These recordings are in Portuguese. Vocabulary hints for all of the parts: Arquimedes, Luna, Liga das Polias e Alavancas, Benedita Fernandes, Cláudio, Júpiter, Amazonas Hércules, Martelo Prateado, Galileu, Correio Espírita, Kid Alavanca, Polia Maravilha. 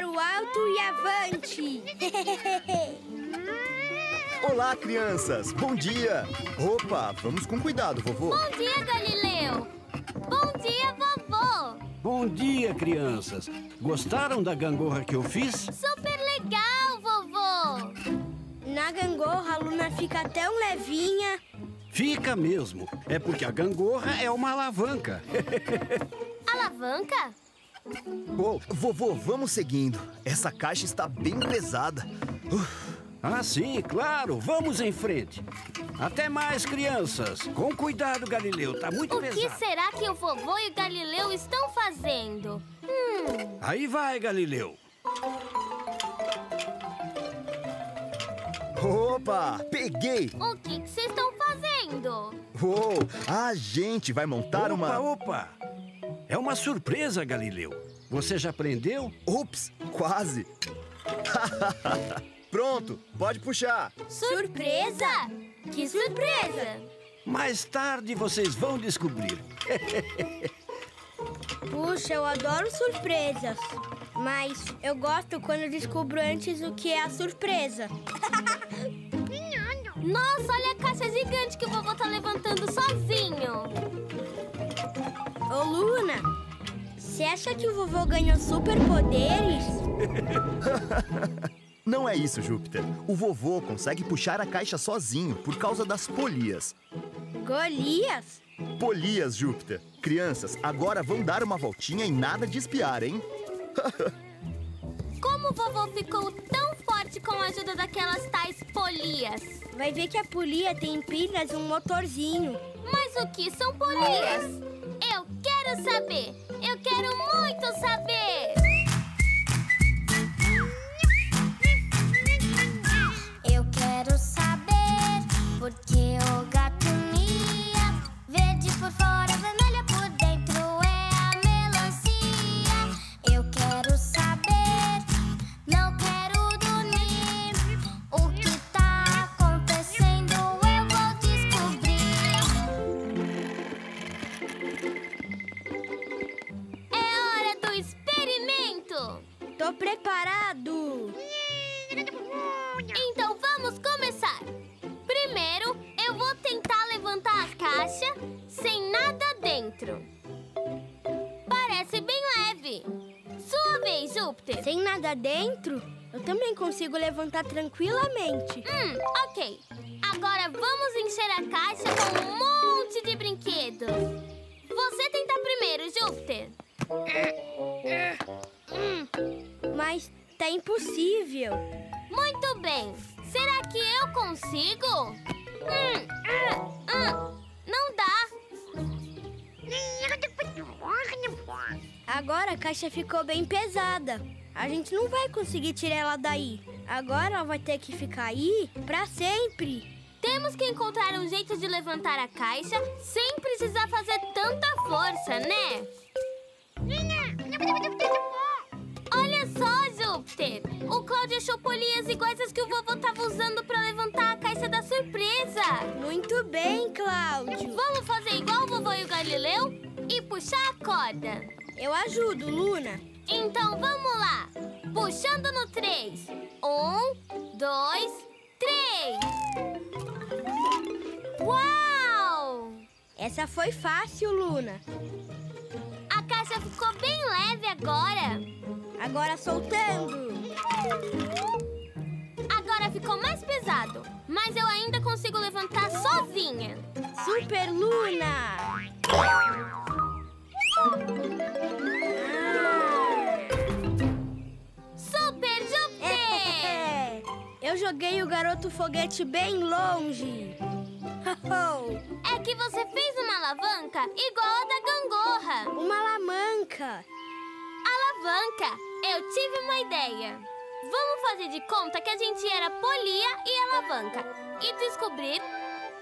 para o alto e avante! Olá, crianças! Bom dia! Opa, vamos com cuidado, vovô! Bom dia, Galileu! Bom dia, vovô! Bom dia, crianças! Gostaram da gangorra que eu fiz? Super legal, vovô! Na gangorra, a Luna fica tão levinha... Fica mesmo! É porque a gangorra é uma alavanca! Alavanca? Oh, vovô, vamos seguindo. Essa caixa está bem pesada. Ah, sim, claro. Vamos em frente. Até mais, crianças. Com cuidado, Galileu. Tá muito pesado. O que será que o vovô e o Galileu estão fazendo? Aí vai, Galileu. Opa, peguei. O que vocês estão fazendo? Oh, a gente vai montar uma... Opa. É uma surpresa, Galileu. Você já aprendeu? Ups, quase. Pronto, pode puxar. Surpresa? Que surpresa? Mais tarde vocês vão descobrir. Puxa, eu adoro surpresas. Mas eu gosto quando eu descubro antes o que é a surpresa. Nossa, olha a caixa gigante que o vovô tá levantando sozinho. Ô, Luna, você acha que o vovô ganhou superpoderes? Não é isso, Júpiter. O vovô consegue puxar a caixa sozinho por causa das polias. Golias? Polias, Júpiter. Crianças, agora vão dar uma voltinha e nada de espiar, hein? Como o vovô ficou tão forte com a ajuda daquelas tais polias? Vai ver que a polia tem pilhas e um motorzinho. Mas o que são polias? Eu quero saber! Eu quero muito saber! Eu quero saber porque o gato mia. Verde por fora, vermelha por dentro é a melancia. Eu quero saber, não quero dormir. O que tá acontecendo eu vou descobrir. Tô preparado! Então vamos começar! Primeiro, eu vou tentar levantar a caixa sem nada dentro. Parece bem leve. Sua vez, Júpiter. Sem nada dentro? Eu também consigo levantar tranquilamente. Ok. Agora vamos encher a caixa com um monte de brinquedos. Você tenta primeiro, Júpiter. Mas tá impossível. Muito bem. Será que eu consigo? Não dá. Agora a caixa ficou bem pesada. A gente não vai conseguir tirar ela daí. Agora ela vai ter que ficar aí pra sempre. Temos que encontrar um jeito de levantar a caixa sem precisar fazer tanta força, né? Olha só, Júpiter! O Cláudio achou polias iguais às que o vovô tava usando pra levantar a caixa da surpresa! Muito bem, Cláudio! Vamos fazer igual o vovô e o Galileu e puxar a corda! Eu ajudo, Luna! Então vamos lá! Puxando no 3! 1, 2, 3! Uau! Essa foi fácil, Luna! A caixa ficou bem leve agora. Agora soltando. Agora ficou mais pesado, mas eu ainda consigo levantar sozinha. Super Luna! Super Júpiter! Eu joguei o garoto foguete bem longe. É que você fez uma alavanca igual a da gangorra. Uma alamanca. Alavanca. Eu tive uma ideia. Vamos fazer de conta que a gente era polia e alavanca e descobrir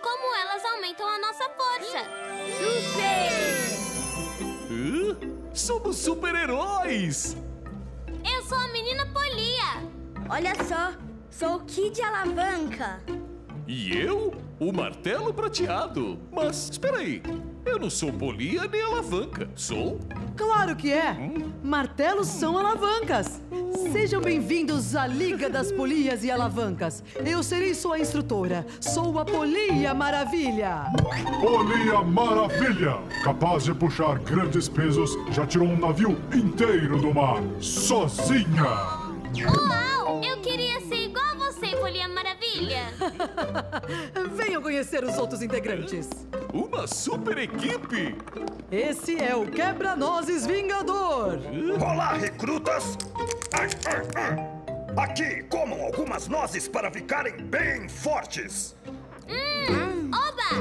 como elas aumentam a nossa força. Super! Somos super-heróis! Eu sou a menina polia. Olha só, sou o Kid Alavanca. E eu? o martelo prateado. Mas, espera aí, eu não sou polia nem alavanca, sou? Claro que é! Martelos são alavancas! Sejam bem-vindos à Liga das Polias e Alavancas. Eu serei sua instrutora, sou a Polia Maravilha. Polia Maravilha! Capaz de puxar grandes pesos, já tirou um navio inteiro do mar, sozinha! Uau! Eu queria ser igual a você, Polia Maravilha! Venham conhecer os outros integrantes. Uma super equipe! Esse é o Quebra-Nozes Vingador! Olá, recrutas! Aqui, comam algumas nozes para ficarem bem fortes! Oba!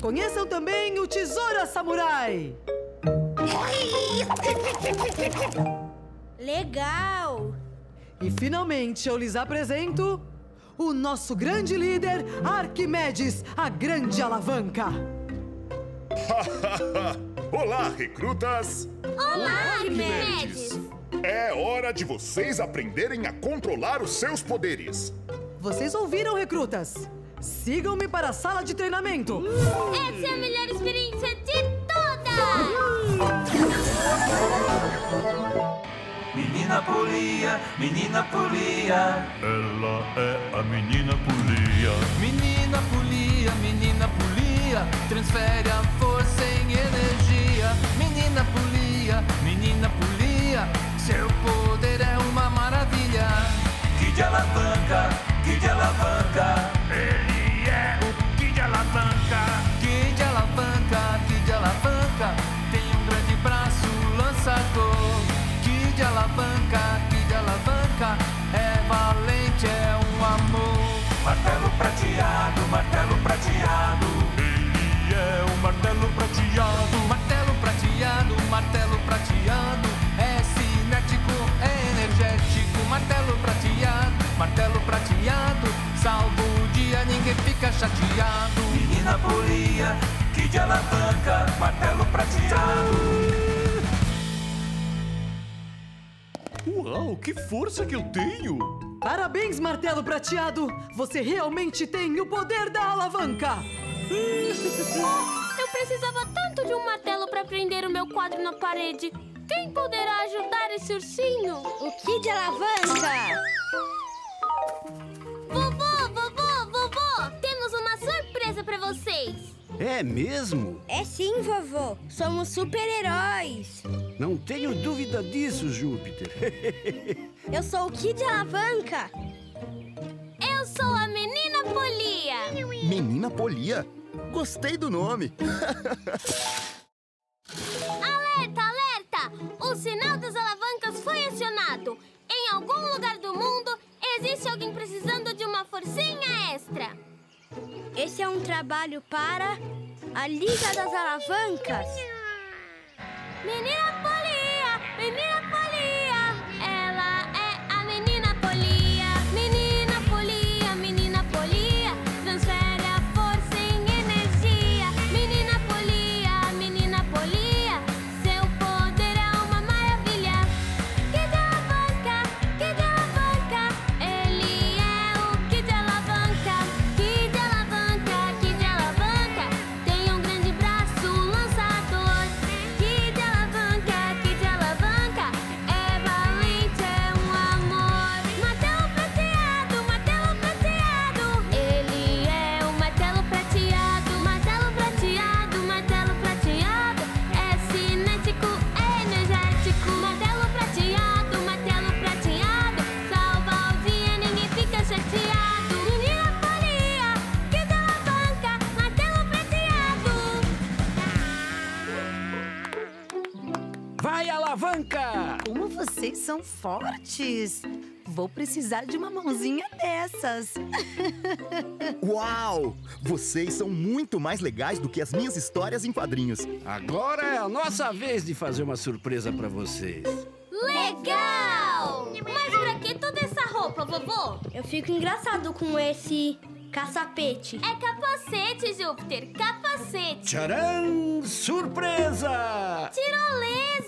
Conheçam também o Tesoura Samurai! Legal! E finalmente eu lhes apresento o nosso grande líder, Arquimedes, a grande alavanca. Olá, recrutas! Olá, Arquimedes! É hora de vocês aprenderem a controlar os seus poderes. Vocês ouviram, recrutas? Sigam-me para a sala de treinamento. Essa é a melhor experiência de todas! Menina Polia, menina Polia. Ela é a menina Polia. Menina Polia, menina Polia. Transfere a força em energia. Menina Polia, menina Polia. Seu poder é uma maravilha. Kid Alavanca, Kid Alavanca. Ele é o Kid Alavanca. Kid Alavanca, Kid Alavanca. Tem um grande braço lançador. Kid Alavanca, é valente, é um amor. Martelo prateado, martelo prateado. Ele é o martelo prateado. Martelo prateado, martelo prateado. É cinético, é energético. Martelo prateado, salva o dia, ninguém fica chateado. Menina Polia, Kid Alavanca, martelo prateado. Uau, que força que eu tenho! Parabéns, Martelo Prateado! Você realmente tem o poder da alavanca! Eu precisava tanto de um martelo para prender o meu quadro na parede. Quem poderá ajudar esse ursinho? O Kid Alavanca! Vovô! Temos uma surpresa para vocês! É mesmo? É sim, vovô. Somos super-heróis. Não tenho dúvida disso, Júpiter. Eu sou o Kid Alavanca. Eu sou a Menina Polia. Menina Polia? Gostei do nome. Alerta, alerta! O sinal das alavancas foi acionado. Em algum lugar do mundo, existe alguém precisando de uma forcinha extra. Esse é um trabalho para a Liga das Alavancas. Menina Polia! Menina Polia! Ela é a Menina Polia. Menina Polia, Menina Polia. Transfere a força em energia. Menina Polia, Menina Polia. Seu poder é uma maravilha. Kid Alavanca, Kid Alavanca. Ele é o Kid Alavanca. Como vocês são fortes! Vou precisar de uma mãozinha dessas. Uau! Vocês são muito mais legais do que as minhas histórias em quadrinhos. Agora é a nossa vez de fazer uma surpresa pra vocês. Legal! Mas pra que toda essa roupa, vovô? Eu fico engraçado com esse caçapete. É capacete, Júpiter, capacete. Tcharam! Surpresa! Tirolesa!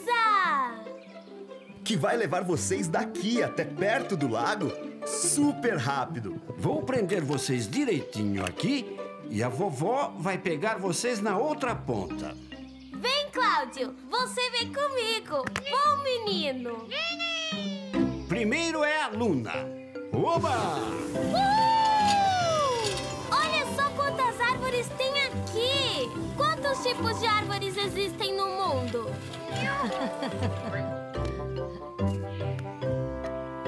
Que vai levar vocês daqui até perto do lago? super rápido. Vou prender vocês direitinho aqui e a vovó vai pegar vocês na outra ponta. Vem, Cláudio, você vem comigo. Bom menino. Primeiro é a Luna. Oba! Olha só quantas árvores tem aqui! Quantos tipos de árvores existem no mundo?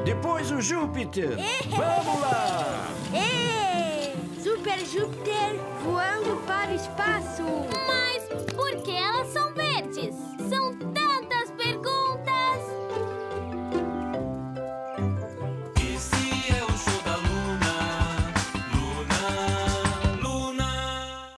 Depois o Júpiter. Vamos lá! Super Júpiter voando para o espaço. Mas